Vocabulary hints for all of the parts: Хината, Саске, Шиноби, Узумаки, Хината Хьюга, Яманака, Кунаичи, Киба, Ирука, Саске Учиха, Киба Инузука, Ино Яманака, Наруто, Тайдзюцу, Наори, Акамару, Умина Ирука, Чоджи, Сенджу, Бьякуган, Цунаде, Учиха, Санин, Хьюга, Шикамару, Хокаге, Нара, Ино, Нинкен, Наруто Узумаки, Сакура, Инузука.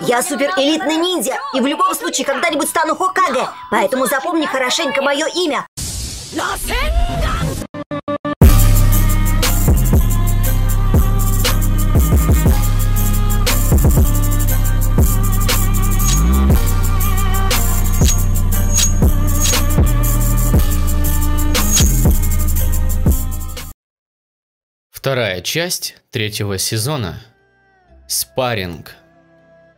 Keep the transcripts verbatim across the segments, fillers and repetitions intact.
Я суперэлитный ниндзя, и в любом случае когда-нибудь стану Хокаге, поэтому запомни хорошенько мое имя. Вторая часть третьего сезона. Спарринг.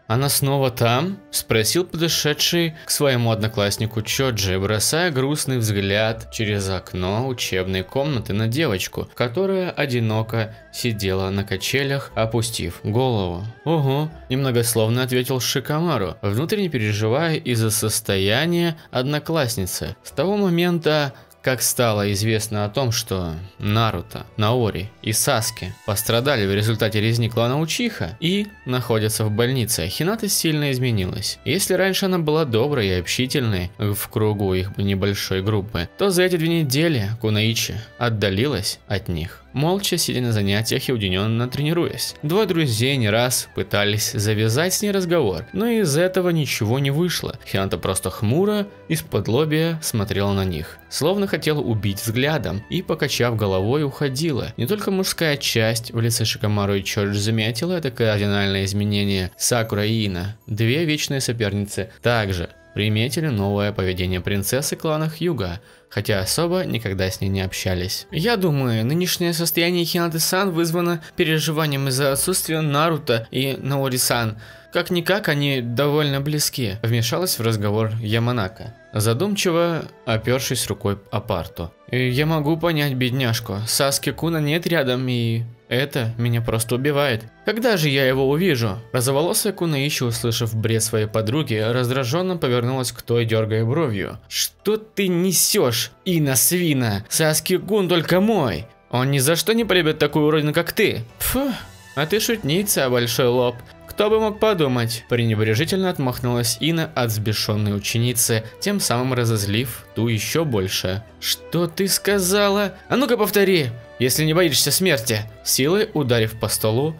«Она снова там?» – спросил подошедший к своему однокласснику Чоджи, бросая грустный взгляд через окно учебной комнаты на девочку, которая одиноко сидела на качелях, опустив голову. «Угу», – немногословно ответил Шикамару, внутренне переживая из-за состояния одноклассницы. С того момента, как стало известно о том, что Наруто, Наори и Саске пострадали в результате резни клана Учиха и находятся в больнице, Хината сильно изменилась. Если раньше она была доброй и общительной в кругу их небольшой группы, то за эти две недели Кунаичи отдалилась от них, молча сидя на занятиях и уединенно тренируясь. Двое друзей не раз пытались завязать с ней разговор, но из этого ничего не вышло. Хината просто хмуро из-под лобья смотрела на них, словно хотела убить взглядом, и, покачав головой, уходила. Не только мужская часть в лице Шикамару и Чоджи заметила это кардинальное изменение. Сакура и Ино, две вечные соперницы, также приметили новое поведение принцессы клана Хьюга, хотя особо никогда с ней не общались. Я думаю, нынешнее состояние Хинаты-сан вызвано переживанием из-за отсутствия Наруто и Наори-сан. Как-никак они довольно близки, вмешалась в разговор Яманака, задумчиво опершись рукой о парту. Я могу понять бедняжку, Саске-куна нет рядом и... это меня просто убивает. Когда же я его увижу? Розоволосая Кунаичи, услышав бред своей подруги, раздраженно повернулась к той, дергая бровью. Что ты несешь, Ина свина? Саске-кун только мой. Он ни за что не полюбит такую уродину, как ты. Пфу, а ты шутница, большой лоб. Кто бы мог подумать? Пренебрежительно отмахнулась Ина от взбешенной ученицы, тем самым разозлив ту еще больше. Что ты сказала? А ну-ка повтори! Если не боишься смерти, силой ударив по столу,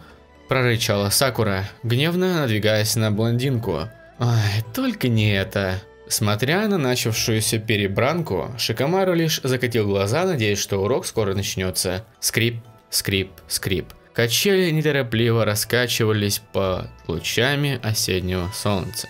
прорычала Сакура, гневно надвигаясь на блондинку. Ай, только не это. Смотря на начавшуюся перебранку, Шикамару лишь закатил глаза, надеясь, что урок скоро начнется. Скрип, скрип, скрип. Качели неторопливо раскачивались под лучами осеннего солнца,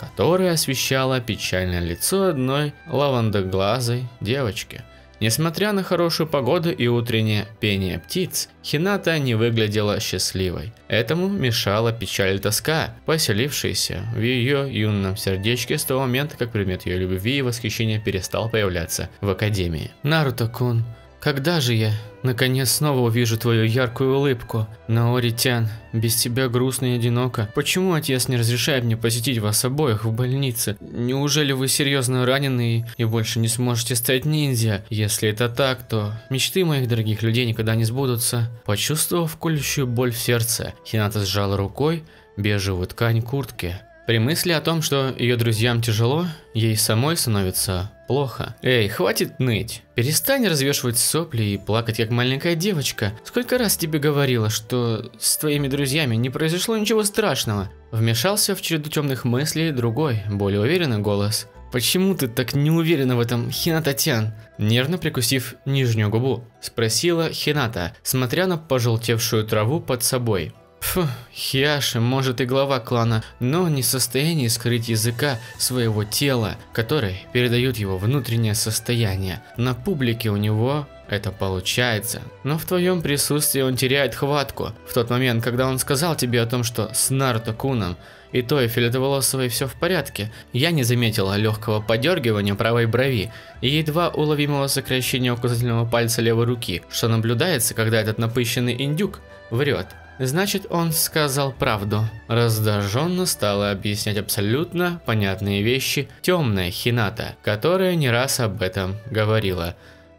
которое освещало печальное лицо одной лавандоглазой девочки. Несмотря на хорошую погоду и утреннее пение птиц, Хината не выглядела счастливой. Этому мешала печаль и тоска, поселившаяся в ее юном сердечке с того момента, как предмет ее любви и восхищения перестал появляться в академии. Наруто-кун, когда же я, наконец, снова увижу твою яркую улыбку? Наори-тян, без тебя грустно и одиноко. Почему отец не разрешает мне посетить вас обоих в больнице? Неужели вы серьезно ранены и больше не сможете стать ниндзя? Если это так, то мечты моих дорогих людей никогда не сбудутся. Почувствовав колющую боль в сердце, Хината сжала рукой бежевую ткань куртки. При мысли о том, что ее друзьям тяжело, ей самой становится плохо. Эй, хватит ныть. Перестань развешивать сопли и плакать, как маленькая девочка. Сколько раз тебе говорила, что с твоими друзьями не произошло ничего страшного? Вмешался в череду темных мыслей другой, более уверенный голос. Почему ты так не уверена в этом, Хината-тян? Нервно прикусив нижнюю губу, спросила Хината, смотря на пожелтевшую траву под собой. Фу, Хиаши, может и глава клана, но не в состоянии скрыть языка своего тела, который передает его внутреннее состояние. На публике у него это получается, но в твоем присутствии он теряет хватку. В тот момент, когда он сказал тебе о том, что с Наруто-куном и той фиолетоволосой все в порядке, я не заметила легкого подергивания правой брови и едва уловимого сокращения указательного пальца левой руки, что наблюдается, когда этот напыщенный индюк врет. Значит, он сказал правду. Раздраженно стала объяснять абсолютно понятные вещи темная Хината, которая не раз об этом говорила,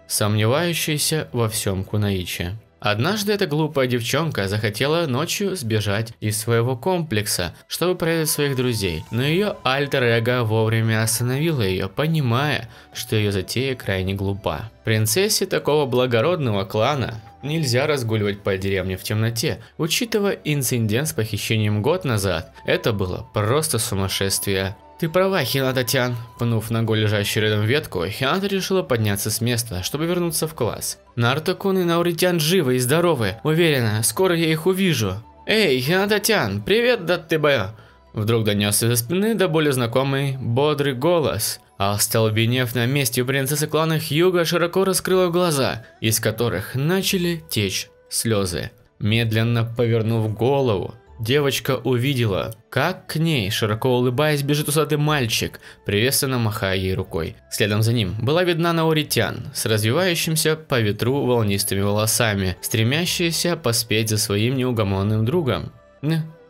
сомневающаяся во всем Кунаичи. Однажды эта глупая девчонка захотела ночью сбежать из своего комплекса, чтобы проверить своих друзей, но ее альтер-эго вовремя остановило ее, понимая, что ее затея крайне глупа. Принцессе такого благородного клана Нельзя разгуливать по деревне в темноте, учитывая инцидент с похищением год назад. Это было просто сумасшествие. Ты права, Хината-тян. Пнув ногой лежащую рядом ветку, Хината решила подняться с места, чтобы вернуться в класс. Наруто-кун и Наори-тян живы и здоровы. Уверена, скоро я их увижу. Эй, Хината-тян, привет, даттебэ. Вдруг донесся из-за спины до более знакомый, бодрый голос. Остолбенев на месте, у принцессы клана Хьюга широко раскрыла глаза, из которых начали течь слезы. Медленно повернув голову, девочка увидела, как к ней, широко улыбаясь, бежит усатый мальчик, приветственно махая ей рукой. Следом за ним была видна Наори-тян с развивающимся по ветру волнистыми волосами, стремящаяся поспеть за своим неугомонным другом.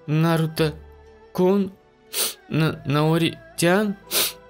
Наруто-кун? Наори-тян?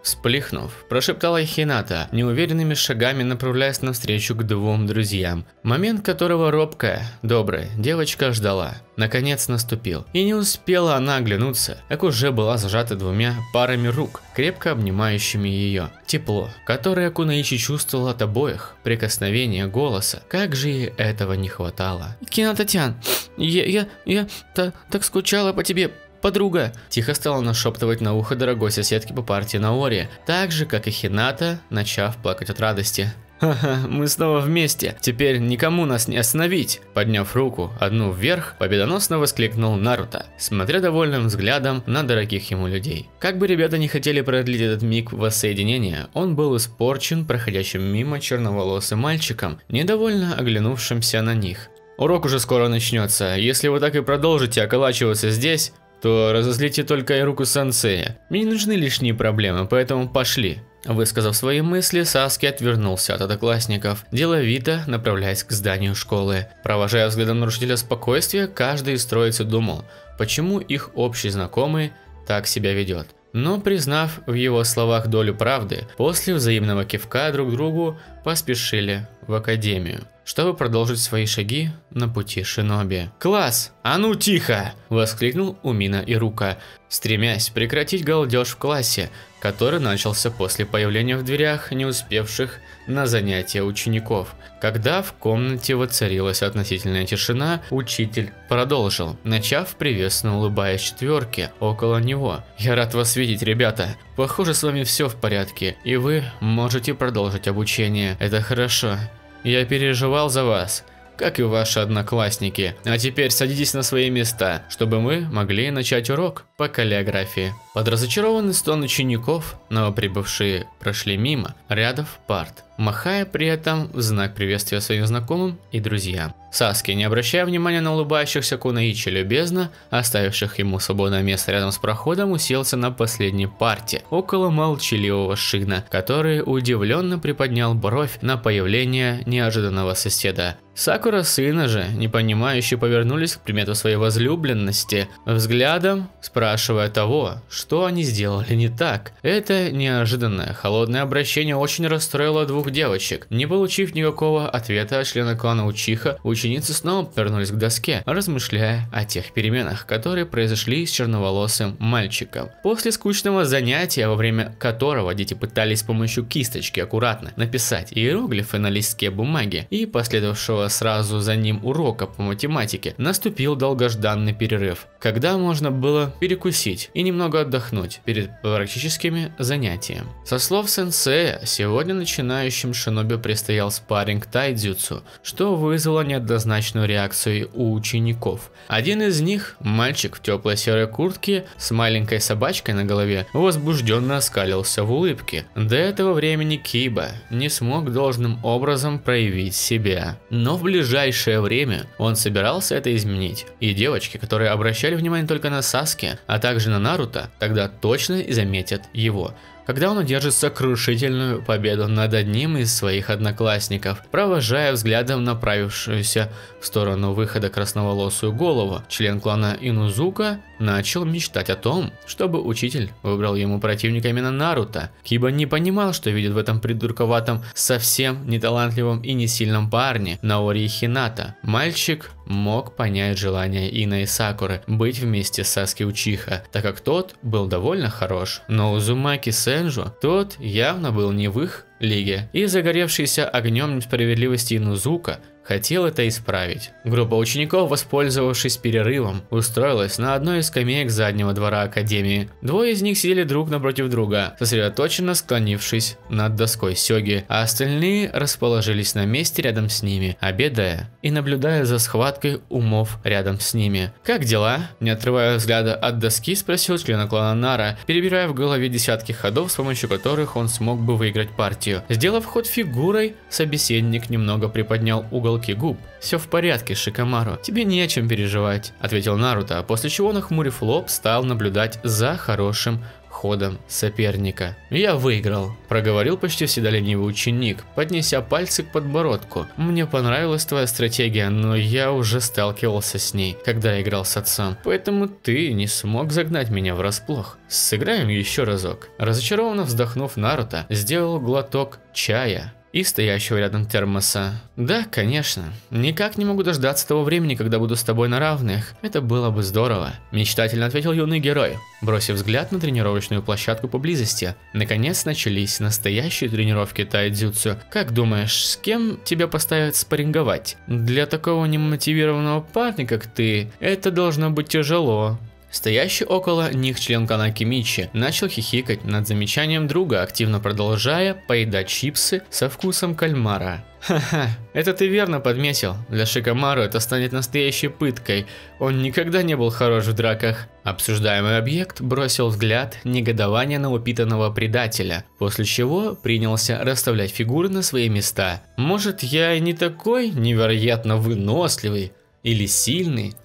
Всплихнув, прошептала Хината, неуверенными шагами направляясь навстречу к двум друзьям, момент которого робкая, добрая девочка ждала. Наконец наступил, и не успела она оглянуться, как уже была зажата двумя парами рук, крепко обнимающими ее. Тепло, которое Кунаичи чувствовала от обоих, прикосновение голоса, как же ей этого не хватало. «Хината-тян, я, я, я та, так скучала по тебе, подруга!» Тихо стала нашептывать на ухо дорогой соседке по партии Наори, так же, как и Хината, начав плакать от радости. «Ха-ха, мы снова вместе, теперь никому нас не остановить!» Подняв руку одну вверх, победоносно воскликнул Наруто, смотря довольным взглядом на дорогих ему людей. Как бы ребята не хотели продлить этот миг воссоединения, он был испорчен проходящим мимо черноволосым мальчиком, недовольно оглянувшимся на них. «Урок уже скоро начнется, если вы так и продолжите околачиваться здесь, то разозлите только Ируку-сенсея. Мне не нужны лишние проблемы, поэтому пошли». Высказав свои мысли, Саске отвернулся от одноклассников, деловито направляясь к зданию школы. Провожая взглядом нарушителя спокойствия, каждый из троицы думал, почему их общий знакомый так себя ведет. Но, признав в его словах долю правды, после взаимного кивка друг другу поспешили в академию, чтобы продолжить свои шаги на пути Шиноби. «Класс! А ну тихо!» – воскликнул Умина Ирука, стремясь прекратить галдеж в классе, который начался после появления в дверях не успевших на занятия учеников. Когда в комнате воцарилась относительная тишина, учитель продолжил, начав приветственно улыбаясь четверке около него. «Я рад вас видеть, ребята. Похоже, с вами все в порядке, и вы можете продолжить обучение. Это хорошо. Я переживал за вас, как и ваши одноклассники. А теперь садитесь на свои места, чтобы мы могли начать урок по каллиграфии». Под разочарованный стон учеников новоприбывшие прошли мимо рядов парт, махая при этом в знак приветствия своим знакомым и друзьям. Саске, не обращая внимания на улыбающихся Кунаичи, любезно оставивших ему свободное место рядом с проходом, уселся на последней парте около молчаливого Шина, который удивленно приподнял бровь на появление неожиданного соседа. Сакура с Ино же, непонимающе, повернулись к примету своей возлюбленности, взглядом спрашивая того, что они сделали не так. Это неожиданное холодное обращение очень расстроило двух девочек. Не получив никакого ответа от члена клана Учиха, ученицы снова повернулись к доске, размышляя о тех переменах, которые произошли с черноволосым мальчиком. После скучного занятия, во время которого дети пытались с помощью кисточки аккуратно написать иероглифы на листке бумаги и последовавшего сразу за ним урока по математике, наступил долгожданный перерыв, когда можно было перекусить и немного отдохнуть перед практическими занятиями. Со слов сенсея, сегодня начинающий Шиноби предстоял спарринг тайдзюцу, что вызвало неоднозначную реакцию у учеников. Один из них, мальчик в теплой серой куртке с маленькой собачкой на голове, возбужденно оскалился в улыбке. До этого времени Киба не смог должным образом проявить себя, но в ближайшее время он собирался это изменить, и девочки, которые обращали внимание только на Саске, а также на Наруто, тогда точно заметят его, когда он одержит сокрушительную победу над одним из своих одноклассников. Провожая взглядом направившуюся в сторону выхода красноволосую голову, член клана Инузука начал мечтать о том, чтобы учитель выбрал ему противника именно Наруто. Киба не понимал, что видит в этом придурковатом, совсем неталантливом и не сильном парне Наори и Хината. Мальчик мог понять желание Ино и Сакуры быть вместе с Саске Учиха, так как тот был довольно хорош. Но Узумаки Сенджу, тот явно был не в их лиги. И загоревшийся огнем несправедливости Инузука хотел это исправить. Группа учеников, воспользовавшись перерывом, устроилась на одной из скамеек заднего двора академии. Двое из них сидели друг напротив друга, сосредоточенно склонившись над доской сёги, а остальные расположились на месте рядом с ними, обедая и наблюдая за схваткой умов рядом с ними. «Как дела?» – не отрывая взгляда от доски, спросил члена клана Нара, перебирая в голове десятки ходов, с помощью которых он смог бы выиграть партию. Сделав ход фигурой, собеседник немного приподнял угол губ. «Все в порядке, Шикамару, тебе не о чем переживать», — ответил Наруто, после чего, нахмурив лоб, стал наблюдать за хорошим ходом соперника. «Я выиграл», — проговорил почти вседоленивый ученик, поднеся пальцы к подбородку. «Мне понравилась твоя стратегия, но я уже сталкивался с ней, когда играл с отцом, поэтому ты не смог загнать меня врасплох. Сыграем еще разок». Разочарованно вздохнув, Наруто сделал глоток чая и стоящего рядом термоса. «Да, конечно. Никак не могу дождаться того времени, когда буду с тобой на равных. Это было бы здорово», — мечтательно ответил юный герой, бросив взгляд на тренировочную площадку поблизости. Наконец начались настоящие тренировки тайдзюцу. «Как думаешь, с кем тебя поставят спарринговать? Для такого немотивированного парня, как ты, это должно быть тяжело». Стоящий около них член клана Кимичи начал хихикать над замечанием друга, активно продолжая поедать чипсы со вкусом кальмара. «Ха-ха, это ты верно подметил. Для Шикамару это станет настоящей пыткой. Он никогда не был хорош в драках». Обсуждаемый объект бросил взгляд негодования на упитанного предателя, после чего принялся расставлять фигуры на свои места. «Может, я и не такой невероятно выносливый или сильный,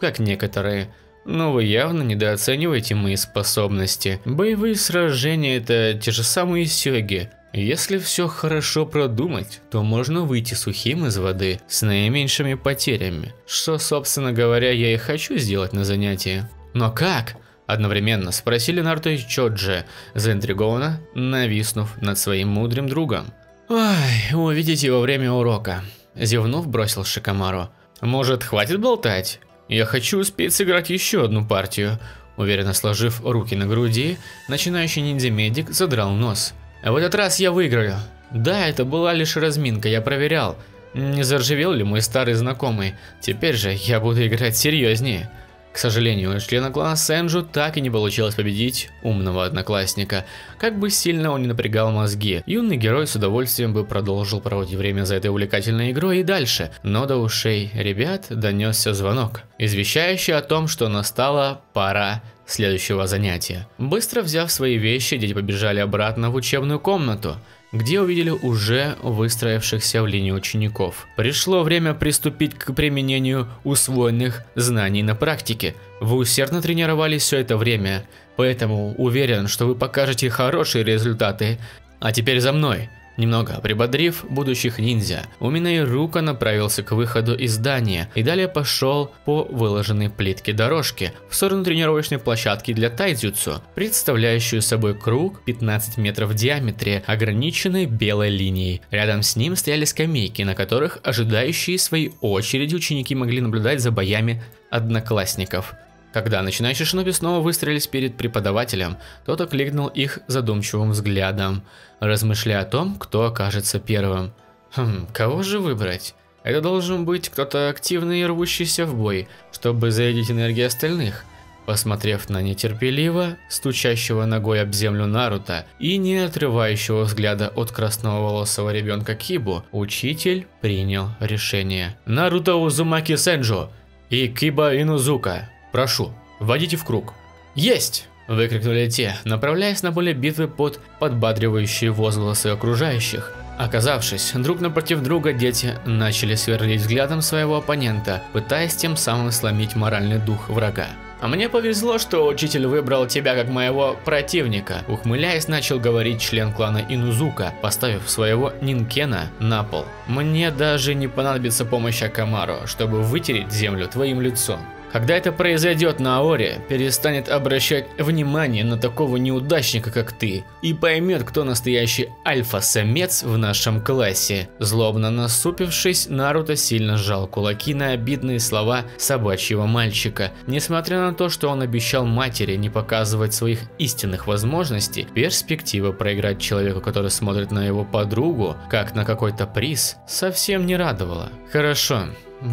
как некоторые, но вы явно недооцениваете мои способности. Боевые сражения – это те же самые сёги. Если все хорошо продумать, то можно выйти сухим из воды с наименьшими потерями. Что, собственно говоря, я и хочу сделать на занятии». «Но как?» – одновременно спросили Наруто и Чоджи, заинтригованно нависнув над своим мудрым другом. «Ой, увидите во время урока», – зевнув, бросил Шикамару. «Может, хватит болтать? Я хочу успеть сыграть еще одну партию». Уверенно сложив руки на груди, начинающий ниндзя-медик задрал нос. «В этот раз я выиграю. Да, это была лишь разминка, я проверял, не заржавел ли мой старый знакомый. Теперь же я буду играть серьезнее». К сожалению, у члена клана Сенджу так и не получилось победить умного одноклассника. Как бы сильно он не напрягал мозги, юный герой с удовольствием бы продолжил проводить время за этой увлекательной игрой и дальше, но до ушей ребят донесся звонок, извещающий о том, что настала пора следующего занятия. Быстро взяв свои вещи, дети побежали обратно в учебную комнату, где увидели уже выстроившихся в линии учеников. Пришло время приступить к применению усвоенных знаний на практике. Вы усердно тренировались все это время, поэтому уверен, что вы покажете хорошие результаты. А теперь за мной. Немного прибодрив будущих ниндзя, Умина Ирука направился к выходу из здания и далее пошел по выложенной плитке дорожке в сторону тренировочной площадки для тайдзюцу, представляющую собой круг пятнадцать метров в диаметре, ограниченной белой линией. Рядом с ним стояли скамейки, на которых ожидающие своей очереди ученики могли наблюдать за боями одноклассников. Когда начинающие шиноби снова выстроились перед преподавателем, тот окликнул их задумчивым взглядом, размышляя о том, кто окажется первым. «Хм, кого же выбрать? Это должен быть кто-то активный и рвущийся в бой, чтобы зарядить энергию остальных». Посмотрев на нетерпеливо стучащего ногой об землю Наруто и не отрывающего взгляда от красноволосого ребенка Кибу, учитель принял решение. «Наруто Узумаки Сенджу и Киба Инузука, прошу, вводите в круг». «Есть!» — выкрикнули те, направляясь на поле битвы под подбадривающие возгласы окружающих. Оказавшись друг напротив друга, дети начали сверлить взглядом своего оппонента, пытаясь тем самым сломить моральный дух врага. «А мне повезло, что учитель выбрал тебя как моего противника», — ухмыляясь, начал говорить член клана Инузука, поставив своего Нинкена на пол. «Мне даже не понадобится помощь Акамару, чтобы вытереть землю твоим лицом». Когда это произойдет, Наори перестанет обращать внимание на такого неудачника, как ты, и поймет, кто настоящий альфа-самец в нашем классе. Злобно насупившись, Наруто сильно сжал кулаки на обидные слова собачьего мальчика. Несмотря на то, что он обещал матери не показывать своих истинных возможностей, перспектива проиграть человеку, который смотрит на его подругу, как на какой-то приз, совсем не радовала. «Хорошо,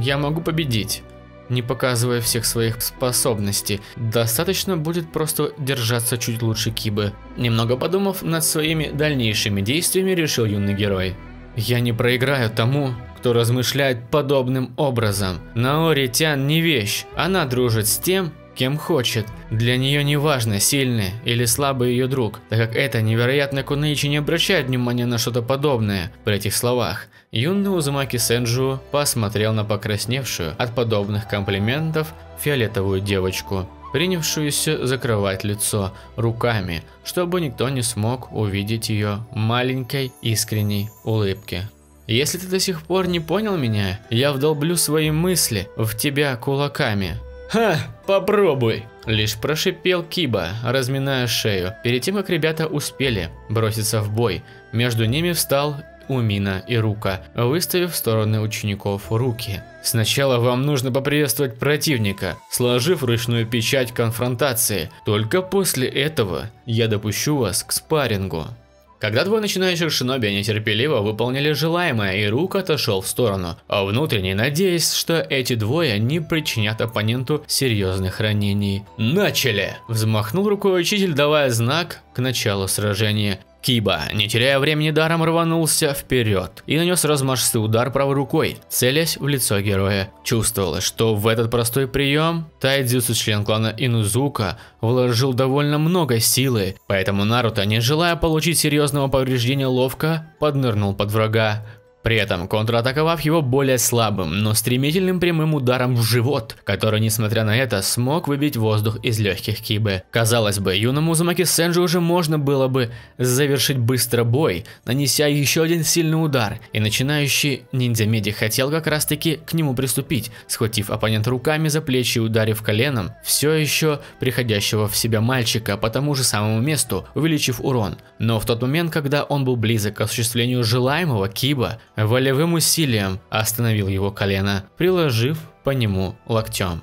я могу победить, не показывая всех своих способностей. Достаточно будет просто держаться чуть лучше Кибы». Немного подумав над своими дальнейшими действиями, решил юный герой. «Я не проиграю тому, кто размышляет подобным образом. Наори Тян не вещь, она дружит с тем, кем хочет. Для нее не важно, сильный или слабый ее друг, так как это невероятно Кунаичи не обращает внимания на что-то подобное». При этих словах юный Узумаки Сенджу посмотрел на покрасневшую от подобных комплиментов фиолетовую девочку, принявшуюся закрывать лицо руками, чтобы никто не смог увидеть ее маленькой искренней улыбки. «Если ты до сих пор не понял меня, я вдолблю свои мысли в тебя кулаками». «Ха, попробуй!» — лишь прошипел Киба, разминая шею. Перед тем, как ребята успели броситься в бой, между ними встал Умина и Рука, выставив в стороны учеников руки. «Сначала вам нужно поприветствовать противника, сложив ручную печать конфронтации. Только после этого я допущу вас к спаррингу». Когда двое начинающих шиноби нетерпеливо выполнили желаемое, и Ирука отошел в сторону, а внутренне надеясь, что эти двое не причинят оппоненту серьезных ранений. «Начали!» — взмахнул рукой учитель, давая знак к началу сражения. Киба, не теряя времени даром, рванулся вперед и нанес размашистый удар правой рукой, целясь в лицо героя. Чувствовалось, что в этот простой прием Тайдзюцу, член клана Инузука, вложил довольно много силы, поэтому Наруто, не желая получить серьезного повреждения, ловко поднырнул под врага, при этом контратаковав его более слабым, но стремительным прямым ударом в живот, который, несмотря на это, смог выбить воздух из легких Кибы. Казалось бы, юному Узумаки Сенджу уже можно было бы завершить быстро бой, нанеся еще один сильный удар, и начинающий ниндзя-меди хотел как раз таки к нему приступить, схватив оппонента руками за плечи и ударив коленом все еще приходящего в себя мальчика по тому же самому месту, увеличив урон. Но в тот момент, когда он был близок к осуществлению желаемого, Киба волевым усилием остановил его колено, приложив по нему локтем.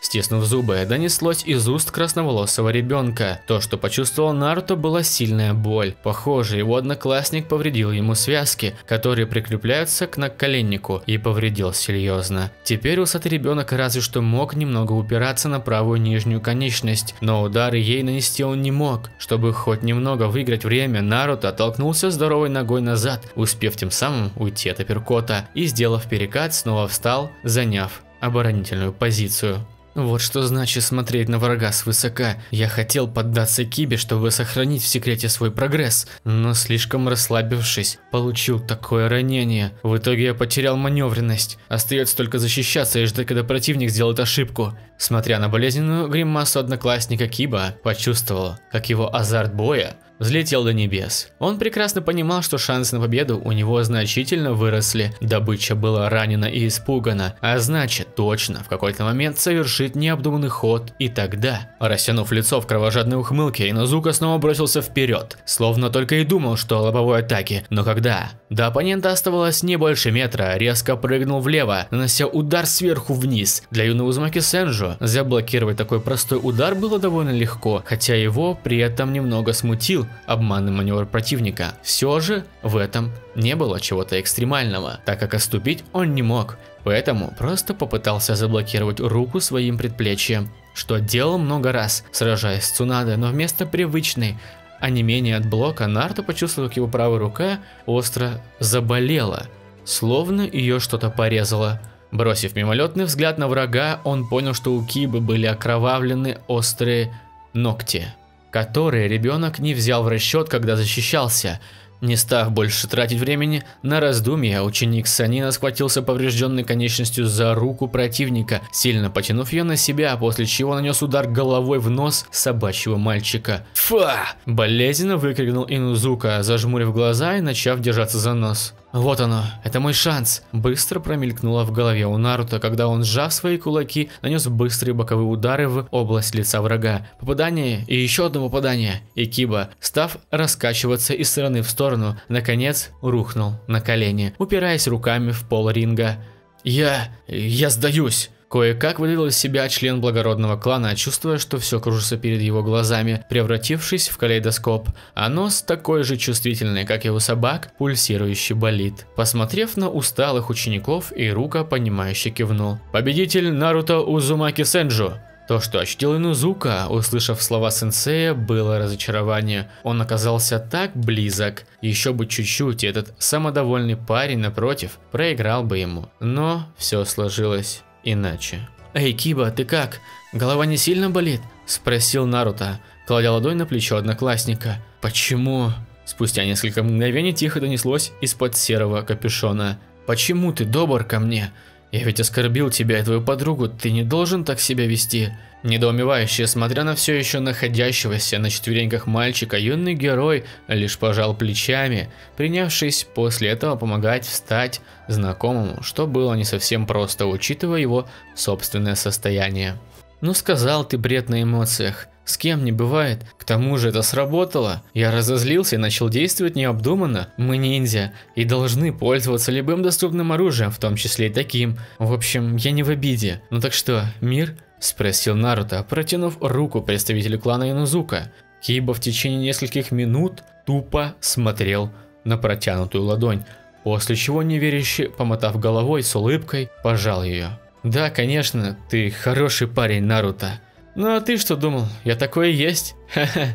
Стиснув зубы, донеслось из уст красноволосого ребенка. То, что почувствовал Наруто, была сильная боль. Похоже, его одноклассник повредил ему связки, которые прикрепляются к наколеннику, и повредил серьезно. Теперь усатый ребенок разве что мог немного упираться на правую нижнюю конечность, но удары ей нанести он не мог. Чтобы хоть немного выиграть время, Наруто оттолкнулся здоровой ногой назад, успев тем самым уйти от апперкота, и, сделав перекат, снова встал, заняв оборонительную позицию. «Вот что значит смотреть на врага свысока. Я хотел поддаться Кибе, чтобы сохранить в секрете свой прогресс, но, слишком расслабившись, получил такое ранение. В итоге я потерял маневренность. Остается только защищаться и ждать, когда противник сделает ошибку». Смотря на болезненную гримасу одноклассника, Киба почувствовал, как его азарт боя взлетел до небес. Он прекрасно понимал, что шансы на победу у него значительно выросли. Добыча была ранена и испугана, а значит, точно в какой-то момент совершит необдуманный ход, и тогда... Растянув лицо в кровожадной ухмылке, Инузука снова бросился вперед, словно только и думал, что о лобовой атаке. Но когда до оппонента оставалось не больше метра, резко прыгнул влево, нанося удар сверху вниз. Для юного Узумаки Сенджу заблокировать такой простой удар было довольно легко, хотя его при этом немного смутил обманный маневр противника. Все же в этом не было чего-то экстремального, так как отступить он не мог, поэтому просто попытался заблокировать руку своим предплечьем, что делал много раз, сражаясь с Цунаде, но вместо привычной онемения от блока Наруто почувствовал, как его правая рука остро заболела, словно ее что-то порезало. Бросив мимолетный взгляд на врага, он понял, что у Кибы были окровавлены острые ногти, которые ребенок не взял в расчет, когда защищался. Не став больше тратить времени на раздумья, ученик Санина схватился поврежденной конечностью за руку противника, сильно потянув ее на себя, после чего нанес удар головой в нос собачьего мальчика. «Фа!» — болезненно выкрикнул Инузука, зажмурив глаза и начав держаться за нос. Вот оно, это мой шанс. Быстро промелькнуло в голове у Наруто, когда он, сжав свои кулаки, нанес быстрые боковые удары в область лица врага. Попадание и еще одно попадание. И Киба, став раскачиваться из стороны в сторону, наконец рухнул на колени, упираясь руками в пол ринга. «Я... я сдаюсь!» Кое-как выдавил из себя член благородного клана, чувствуя, что все кружится перед его глазами, превратившись в калейдоскоп. А нос такой же чувствительный, как и у собак, пульсирующий болит. Посмотрев на усталых учеников, Ирука, понимающе кивнул. «Победитель Наруто Узумаки Сенджу!» То, что ощутил Инузука, услышав слова сенсея, было разочарование. Он оказался так близок. Еще бы чуть-чуть, этот самодовольный парень, напротив, проиграл бы ему. Но все сложилось иначе. «Эй, Киба, ты как? Голова не сильно болит?» — спросил Наруто, кладя ладонь на плечо одноклассника. «Почему?» Спустя несколько мгновений тихо донеслось из-под серого капюшона. «Почему ты добр ко мне? Я ведь оскорбил тебя и твою подругу, ты не должен так себя вести». Недоумевающе, смотря на все еще находящегося на четвереньках мальчика, юный герой лишь пожал плечами, принявшись после этого помогать встать знакомому, что было не совсем просто, учитывая его собственное состояние. «Ну сказал ты бред на эмоциях. С кем не бывает. К тому же это сработало. Я разозлился и начал действовать необдуманно. Мы ниндзя и должны пользоваться любым доступным оружием, в том числе и таким. В общем, я не в обиде. Ну так что, мир?» — спросил Наруто, протянув руку представителю клана Инузука. Киба в течение нескольких минут тупо смотрел на протянутую ладонь, после чего неверяще, помотав головой, с улыбкой пожал ее. «Да, конечно, ты хороший парень, Наруто. Ну а ты что думал, я такой и есть?» Ха-ха.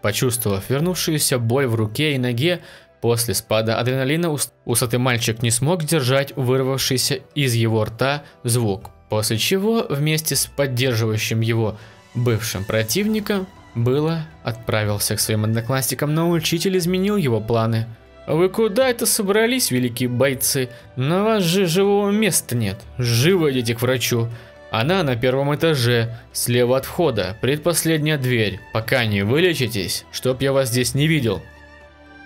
Почувствовав вернувшуюся боль в руке и ноге после спада адреналина, усатый мальчик не смог держать вырвавшийся из его рта звук, после чего вместе с поддерживающим его бывшим противником было отправился к своим одноклассникам, но учитель изменил его планы. «Вы куда это собрались, великие бойцы? На вас же живого места нет. Живо идите к врачу. Она на первом этаже, слева от входа, предпоследняя дверь. Пока не вылечитесь, чтоб я вас здесь не видел».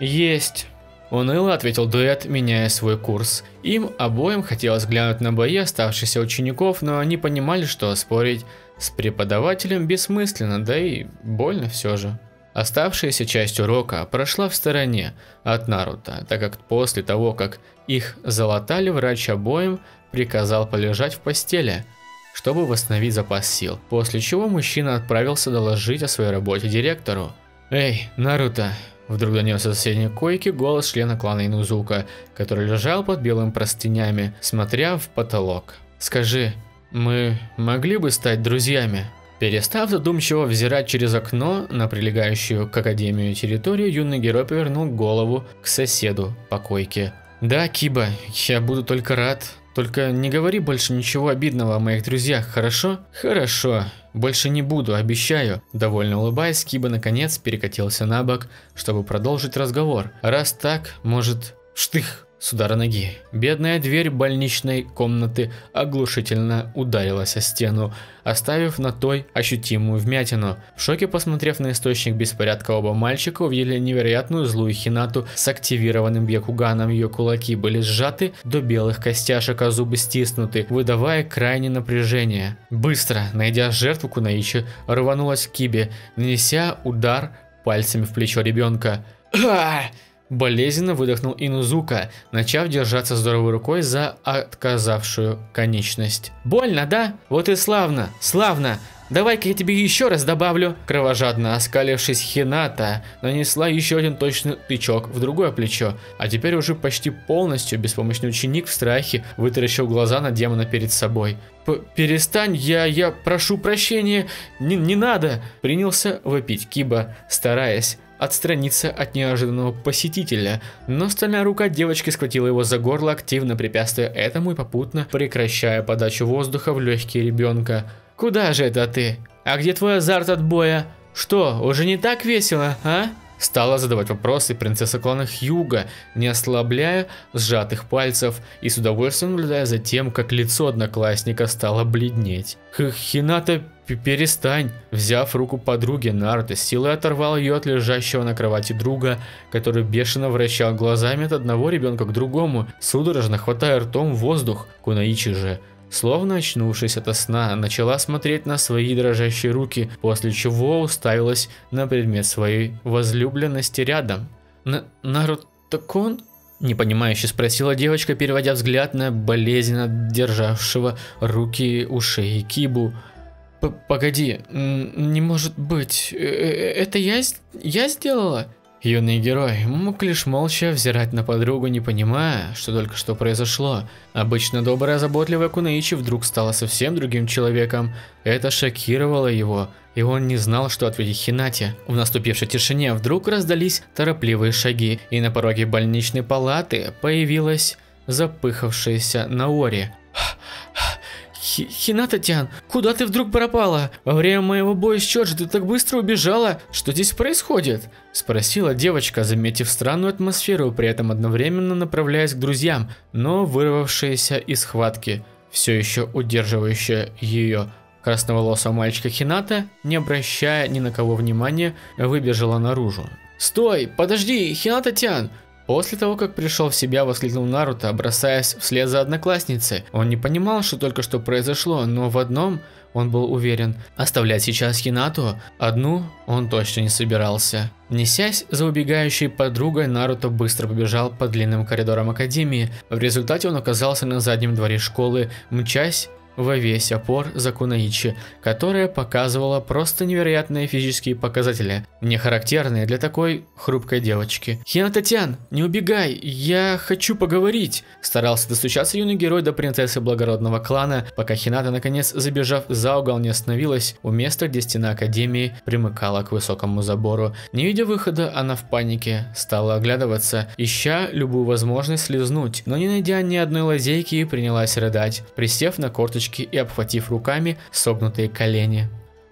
«Есть», — уныло ответил дуэт, меняя свой курс. Им обоим хотелось глянуть на бои оставшихся учеников, но они понимали, что спорить с преподавателем бессмысленно, да и больно все же. Оставшаяся часть урока прошла в стороне от Наруто, так как после того, как их залатали, врач обоим приказал полежать в постели, чтобы восстановить запас сил, после чего мужчина отправился доложить о своей работе директору. «Эй, Наруто!» — вдруг донесся с соседней койки голос члена клана Инузука, который лежал под белыми простынями, смотря в потолок. «Скажи, мы могли бы стать друзьями?» Перестав задумчиво взирать через окно на прилегающую к академию территорию, юный герой повернул голову к соседу по койке. «Да, Киба, я буду только рад. Только не говори больше ничего обидного о моих друзьях, хорошо?» «Хорошо, больше не буду, обещаю». Довольно улыбаясь, Киба наконец перекатился на бок, чтобы продолжить разговор. «Раз так, может...» Штых! С удара ноги бедная дверь больничной комнаты оглушительно ударилась о стену, оставив на той ощутимую вмятину. В шоке, посмотрев на источник беспорядка, оба мальчика увидели невероятную злую Хинату с активированным Бьякуганом. Ее кулаки были сжаты до белых костяшек, а зубы стиснуты, выдавая крайнее напряжение. Быстро, найдя жертву, Кунаичи рванулась к Кибе, нанеся удар пальцами в плечо ребенка. Болезненно выдохнул Инузука, начав держаться здоровой рукой за отказавшую конечность. «Больно, да? Вот и славно, славно! Давай-ка я тебе еще раз добавлю!» Кровожадно оскалившись, Хината нанесла еще один точный тычок в другое плечо, а теперь уже почти полностью беспомощный ученик в страхе вытаращил глаза на демона перед собой. «Перестань, я, я прошу прощения, не, не надо!» — принялся вопить Киба, стараясь отстраниться от неожиданного посетителя, но стальная рука девочки схватила его за горло, активно препятствуя этому и попутно прекращая подачу воздуха в легкие ребенка. «Куда же это ты? А где твой азарт от боя? Что, уже не так весело, а?» — стала задавать вопросы принцесса клана Хьюга, не ослабляя сжатых пальцев и с удовольствием наблюдая за тем, как лицо одноклассника стало бледнеть. Хината «Перестань!» Взяв руку подруги, Наруто силой оторвал ее от лежащего на кровати друга, который бешено вращал глазами от одного ребенка к другому, судорожно хватая ртом воздух. Кунаичи же, словно очнувшись ото сна, начала смотреть на свои дрожащие руки, после чего уставилась на предмет своей возлюбленности рядом. «Наруто-кун?» — непонимающе спросила девочка, переводя взгляд на болезненно державшего руки у шеи Кибу. «Погоди, не может быть, это я, я сделала?» Юный герой мог лишь молча взирать на подругу, не понимая, что только что произошло. Обычно добрая, заботливая Кунаичи вдруг стала совсем другим человеком. Это шокировало его, и он не знал, что ответить Хинате. В наступившей тишине вдруг раздались торопливые шаги, и на пороге больничной палаты появилась запыхавшаяся Наори. «Хината-тян, куда ты вдруг пропала? Во время моего боя с Чоджи ты так быстро убежала. Что здесь происходит?» — спросила девочка, заметив странную атмосферу, при этом одновременно направляясь к друзьям, но вырвавшаяся из схватки, все еще удерживающая ее. Красноволосая мальчика Хината, не обращая ни на кого внимания, выбежала наружу. «Стой, подожди, Хината-тян!» После того, как пришел в себя, воскликнул Наруто, бросаясь вслед за одноклассницей. Он не понимал, что только что произошло, но в одном он был уверен: оставлять сейчас Хинату одну он точно не собирался. Несясь за убегающей подругой, Наруто быстро побежал по длинным коридорам академии. В результате он оказался на заднем дворе школы, мчась во весь опор за Кунаичи, которая показывала просто невероятные физические показатели, не характерные для такой хрупкой девочки. «Хината-тян, не убегай, я хочу поговорить!» Старался достучаться юный герой до принцессы благородного клана, пока Хината, наконец, забежав за угол, не остановилась у места, где стена академии примыкала к высокому забору. Не видя выхода, она в панике стала оглядываться, ища любую возможность слизнуть, но не найдя ни одной лазейки, принялась рыдать, присев на корточки и обхватив руками согнутые колени.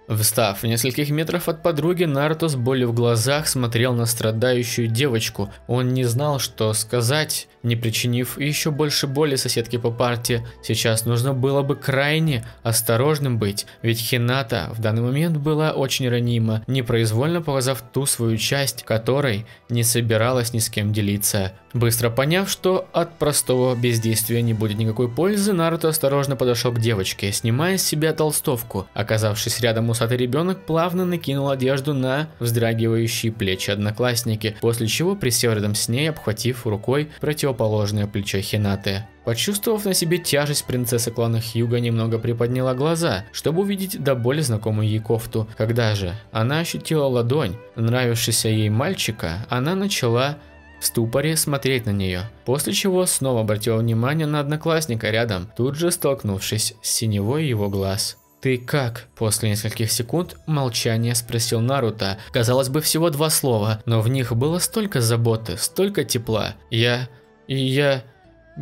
Встав в нескольких метрах от подруги, Наруто с болью в глазах смотрел на страдающую девочку. Он не знал, что сказать, не причинив еще больше боли соседке по парте. Сейчас нужно было бы крайне осторожным быть, ведь Хината в данный момент была очень ранима, непроизвольно показав ту свою часть, которой не собиралась ни с кем делиться. Быстро поняв, что от простого бездействия не будет никакой пользы, Наруто осторожно подошел к девочке, снимая с себя толстовку. Оказавшись рядом, усатый ребенок плавно накинул одежду на вздрагивающие плечи одноклассники, после чего присел рядом с ней, обхватив рукой противоположное плечо Хинаты. Почувствовав на себе тяжесть, принцесса клана Хьюга немного приподняла глаза, чтобы увидеть до боли знакомую ей кофту. Когда же она ощутила ладонь нравившегося ей мальчика, она начала в ступоре смотреть на нее, после чего снова обратила внимание на одноклассника рядом, тут же столкнувшись с синевой его глаз. «Ты как?» После нескольких секунд молчания спросил Наруто. Казалось бы, всего два слова, но в них было столько заботы, столько тепла. «Я... и я...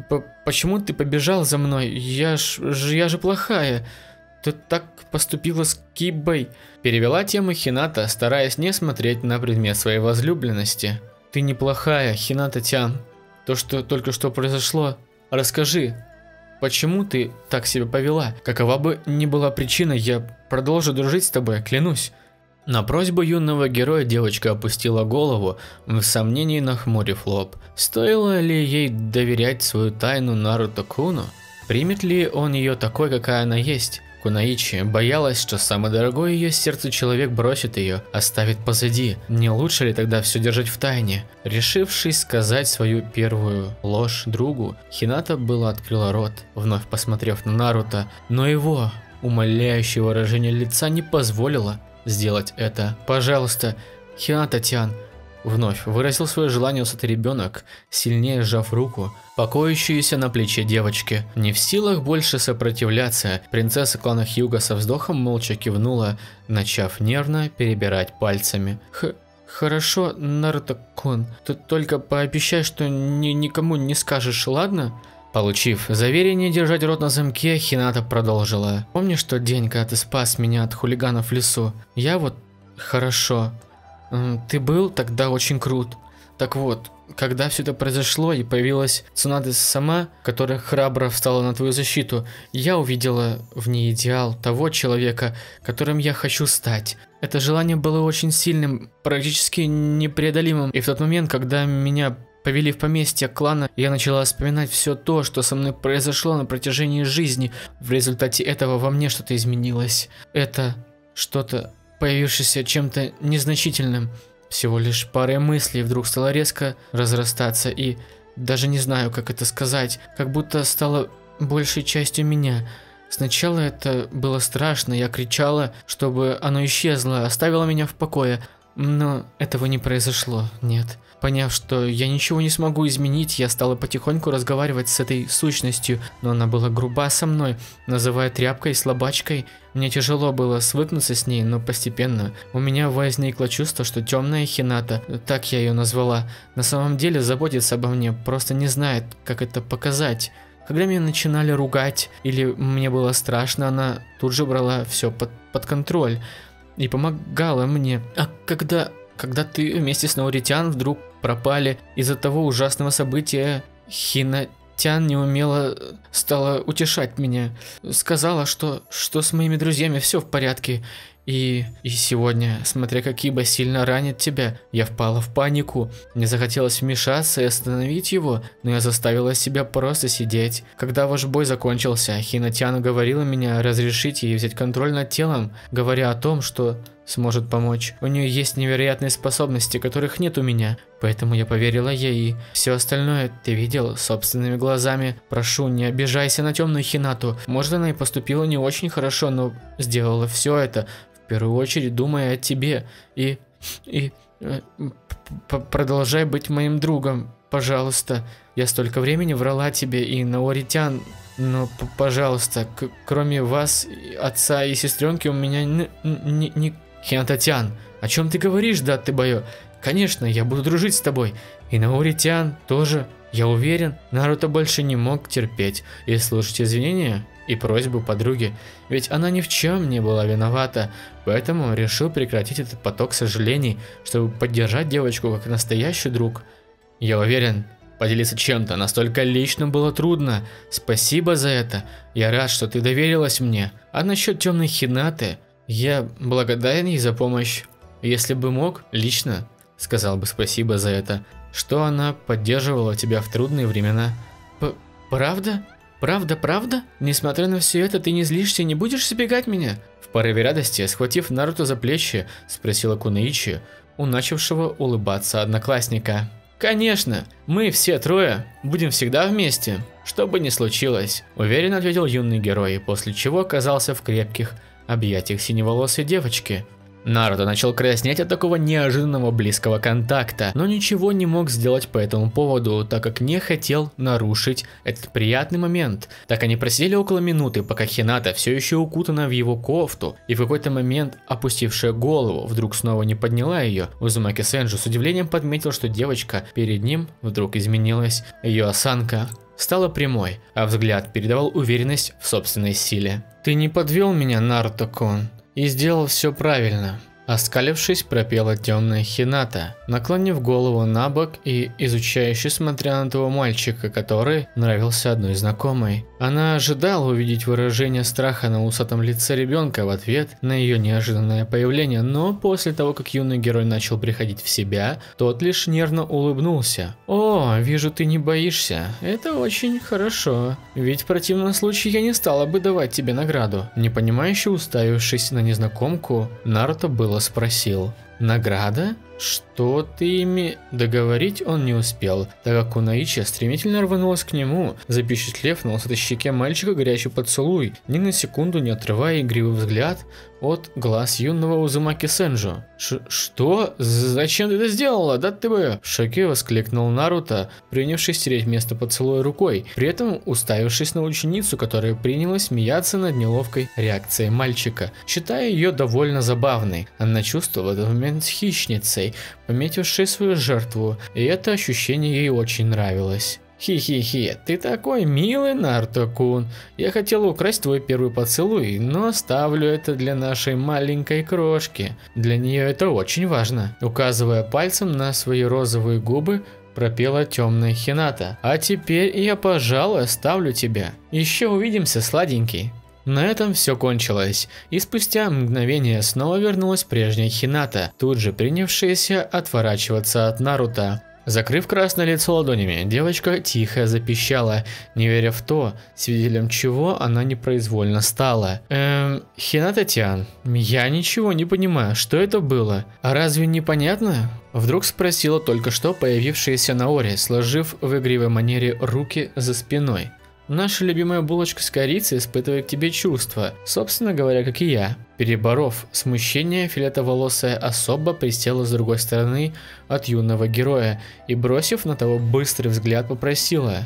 П почему ты побежал за мной? Я ж... ж я же плохая. Ты так поступила с Кибой?» Перевела тему Хината, стараясь не смотреть на предмет своей возлюбленности. «Ты неплохая, Хината-тян. То, что только что произошло, расскажи. Почему ты так себя повела? Какова бы ни была причина, я продолжу дружить с тобой, клянусь». На просьбу юного героя девочка опустила голову, в сомнении нахмурив лоб. Стоило ли ей доверять свою тайну Наруто-куну? Примет ли он ее такой, какая она есть? Кунаичи боялась, что самый дорогой ее сердцу человек бросит ее, оставит позади. Не лучше ли тогда все держать в тайне? Решившись сказать свою первую ложь другу, Хината была открыла рот, вновь посмотрев на Наруто, но его умоляющее выражение лица не позволило сделать это. «Пожалуйста, Хината-тян», — вновь выразил свое желание усатый ребенок, сильнее сжав руку, покоящуюся на плече девочки. Не в силах больше сопротивляться, принцесса клана Хьюга со вздохом молча кивнула, начав нервно перебирать пальцами. Х «Хорошо, Наруто-кун, ты только пообещай, что ни никому не скажешь, ладно?» Получив заверение держать рот на замке, Хината продолжила. «Помнишь тот день, когда ты спас меня от хулиганов в лесу? Я вот... хорошо... Ты был тогда очень крут. Так вот, когда все это произошло и появилась Цунаде сама, которая храбро встала на твою защиту, я увидела в ней идеал того человека, которым я хочу стать. Это желание было очень сильным, практически непреодолимым. И в тот момент, когда меня повели в поместье клана, я начала вспоминать все то, что со мной произошло на протяжении жизни. В результате этого во мне что-то изменилось. Это что-то, появившееся чем-то незначительным. Всего лишь парой мыслей вдруг стало резко разрастаться, и даже не знаю, как это сказать, как будто стало большей частью меня. Сначала это было страшно, я кричала, чтобы оно исчезло, оставило меня в покое, но этого не произошло, нет. Поняв, что я ничего не смогу изменить, я стала потихоньку разговаривать с этой сущностью, но она была груба со мной, называя тряпкой, слабачкой. Мне тяжело было свыкнуться с ней, но постепенно у меня возникло чувство, что темная Хината, так я ее назвала, на самом деле заботится обо мне, просто не знает, как это показать. Когда меня начинали ругать или мне было страшно, она тут же брала все под, под контроль и помогала мне. А когда... Когда ты вместе с Наоритян вдруг пропали из-за того ужасного события, Хинатян неумело стала утешать меня. Сказала, что, что с моими друзьями все в порядке. И, и сегодня, смотря как Киба сильно ранит тебя, я впала в панику. Мне захотелось вмешаться и остановить его, но я заставила себя просто сидеть. Когда ваш бой закончился, Хинатян уговорила меня разрешить ей взять контроль над телом, говоря о том, что... сможет помочь. У нее есть невероятные способности, которых нет у меня, поэтому я поверила ей. Все остальное ты видел собственными глазами. Прошу, не обижайся на темную Хинату. Может, она и поступила не очень хорошо, но сделала все это в первую очередь, думая о тебе. И и продолжай быть моим другом, пожалуйста. Я столько времени врала тебе и Наоритян. Но, пожалуйста, кроме вас, отца и сестренки, у меня не... Хинататян, о чем ты говоришь, да, ты боё? Конечно, я буду дружить с тобой. И Наоритян тоже, я уверен. Наруто больше не мог терпеть и слушать извинения и просьбу подруги, ведь она ни в чем не была виновата, поэтому решил прекратить этот поток сожалений, чтобы поддержать девочку как настоящий друг. Я уверен, поделиться чем-то настолько личным было трудно. Спасибо за это, я рад, что ты доверилась мне. А насчет темной Хинаты... Я благодарен ей за помощь. Если бы мог, лично сказал бы спасибо за это, что она поддерживала тебя в трудные времена. П- правда? Правда, правда? Несмотря на все это, ты не злишься и не будешь избегать меня? В порыве радости, схватив Наруто за плечи, спросила Кунаичи у начавшего улыбаться одноклассника. Конечно, мы все трое будем всегда вместе, что бы ни случилось, уверенно ответил юный герой, после чего оказался в крепких объятиях синеволосой девочки. Наруто начал краснеть от такого неожиданного близкого контакта, но ничего не мог сделать по этому поводу, так как не хотел нарушить этот приятный момент. Так они просидели около минуты, пока Хината все еще укутана в его кофту, и в какой-то момент, опустившая голову, вдруг снова не подняла ее. Узумаки Сенджу с удивлением подметил, что девочка перед ним вдруг изменилась. Ее осанка стала прямой, а взгляд передавал уверенность в собственной силе. «Ты не подвел меня, Наруто-кун, и сделал все правильно», – оскалившись, пропела темная Хината, наклонив голову на бок и изучающе смотря на того мальчика, который нравился одной знакомой. Она ожидала увидеть выражение страха на усатом лице ребенка в ответ на ее неожиданное появление, но после того, как юный герой начал приходить в себя, тот лишь нервно улыбнулся. «О, вижу, ты не боишься. Это очень хорошо. Ведь в противном случае я не стала бы давать тебе награду». Непонимающе уставившись на незнакомку, Наруто был спросил. «Награда? Что ты ими?» Договорить он не успел, так как Кунаичи стремительно рванулась к нему, запечатлев на усатой щеке мальчика горячий поцелуй, ни на секунду не отрывая игривый взгляд от глаз юного Узумаки Сенджу. «Что? Зачем ты это сделала? Да ты бы!» В шоке воскликнул Наруто, принявшись стереть место поцелуя рукой, при этом уставившись на ученицу, которая принялась смеяться над неловкой реакцией мальчика, считая ее довольно забавной. Она чувствовала в этот момент с хищницей, пометившей свою жертву, и это ощущение ей очень нравилось. «Хи-хи-хи, ты такой милый, Наруто-кун. Я хотела украсть твой первый поцелуй, но оставлю это для нашей маленькой крошки. Для нее это очень важно». Указывая пальцем на свои розовые губы, пропела темная Хината. А теперь я, пожалуй, оставлю тебя. Еще увидимся, сладенький. На этом все кончилось, и спустя мгновение снова вернулась прежняя Хината, тут же принявшаяся отворачиваться от Наруто. Закрыв красное лицо ладонями, девочка тихо запищала, не веря в то, свидетелем чего она непроизвольно стала. Эм, Хината-тян, я ничего не понимаю, что это было? А разве непонятно? Вдруг спросила только что появившаяся Наори, сложив в игривой манере руки за спиной. Наша любимая булочка с корицей испытывает к тебе чувства, собственно говоря, как и я. Переборов смущение, фиолетоволосая особа присела с другой стороны от юного героя и, бросив на того быстрый взгляд, попросила: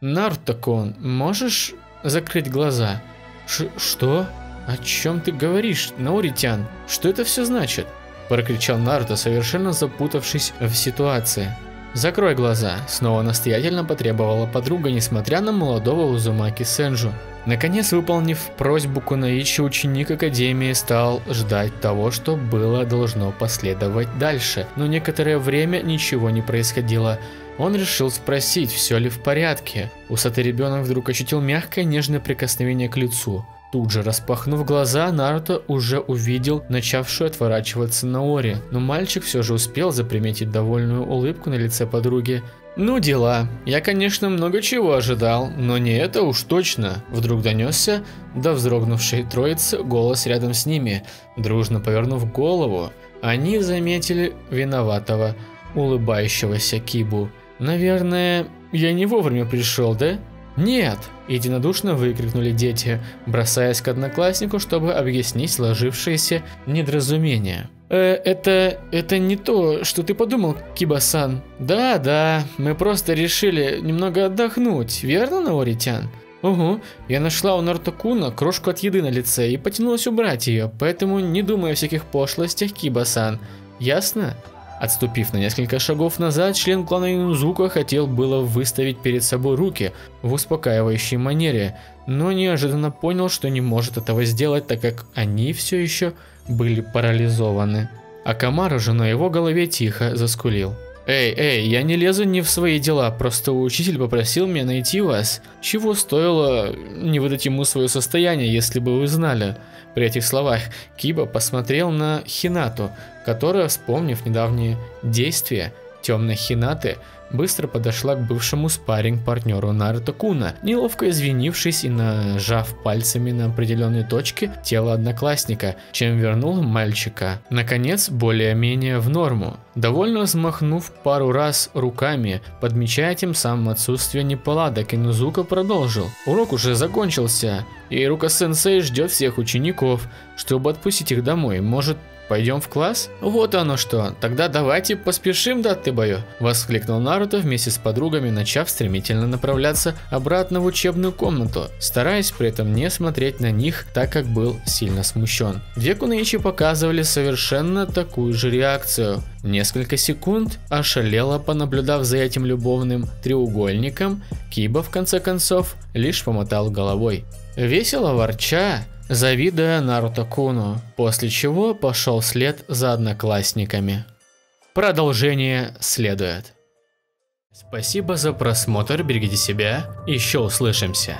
«Наруто-кун, можешь закрыть глаза?» Ш «Что? О чем ты говоришь, Наори-тян? Что это все значит?» — прокричал Наруто, совершенно запутавшись в ситуации. «Закрой глаза», — снова настоятельно потребовала подруга, несмотря на молодого Узумаки Сенджу. Наконец, выполнив просьбу Кунаичи, ученик Академии стал ждать того, что было должно последовать дальше, но некоторое время ничего не происходило. Он решил спросить, все ли в порядке. Усатый ребенок вдруг ощутил мягкое нежное прикосновение к лицу. Тут же, распахнув глаза, Наруто уже увидел начавшую отворачиваться Наори, но мальчик все же успел заприметить довольную улыбку на лице подруги. «Ну дела, я, конечно, много чего ожидал, но не это уж точно», — вдруг донесся до вздрогнувшей троицы голос рядом с ними. Дружно повернув голову, они заметили виноватого, улыбающегося Кибу. «Наверное, я не вовремя пришел, да?» «Нет!» — единодушно выкрикнули дети, бросаясь к однокласснику, чтобы объяснить сложившееся недоразумение. «Э, это... это не то, что ты подумал, Киба-сан. Да, да, мы просто решили немного отдохнуть, верно, Наори-тян?» «Угу, я нашла у Наруто-куна крошку от еды на лице и потянулась убрать ее, поэтому не думай о всяких пошлостях, Киба-сан, ясно?» Отступив на несколько шагов назад, член клана Инузука хотел было выставить перед собой руки в успокаивающей манере, но неожиданно понял, что не может этого сделать, так как они все еще были парализованы. Акамару же на его голове тихо заскулил. «Эй, эй, я не лезу не в свои дела, просто учитель попросил меня найти вас. Чего стоило не выдать ему свое состояние, если бы вы знали?» При этих словах Киба посмотрел на Хинату, которая, вспомнив недавние действия темной Хинаты, быстро подошла к бывшему спарринг-партнеру Наруто-куна, неловко извинившись и нажав пальцами на определенные точки тела одноклассника, чем вернул мальчика, наконец, более-менее в норму. Довольно взмахнув пару раз руками, подмечая тем самым отсутствие неполадок, Инузука продолжил. «Урок уже закончился, и Ирука-сенсей ждет всех учеников, чтобы отпустить их домой. Может, пойдем в класс?» «Вот оно что, тогда давайте поспешим, да ты бою!» — воскликнул Наруто вместе с подругами, начав стремительно направляться обратно в учебную комнату, стараясь при этом не смотреть на них, так как был сильно смущен. Две кунаичи показывали совершенно такую же реакцию. Несколько секунд, ошалело понаблюдав за этим любовным треугольником, Киба в конце концов лишь помотал головой, весело ворча, завидуя Наруто-куну, после чего пошел вслед за одноклассниками. Продолжение следует. Спасибо за просмотр, берегите себя, еще услышимся.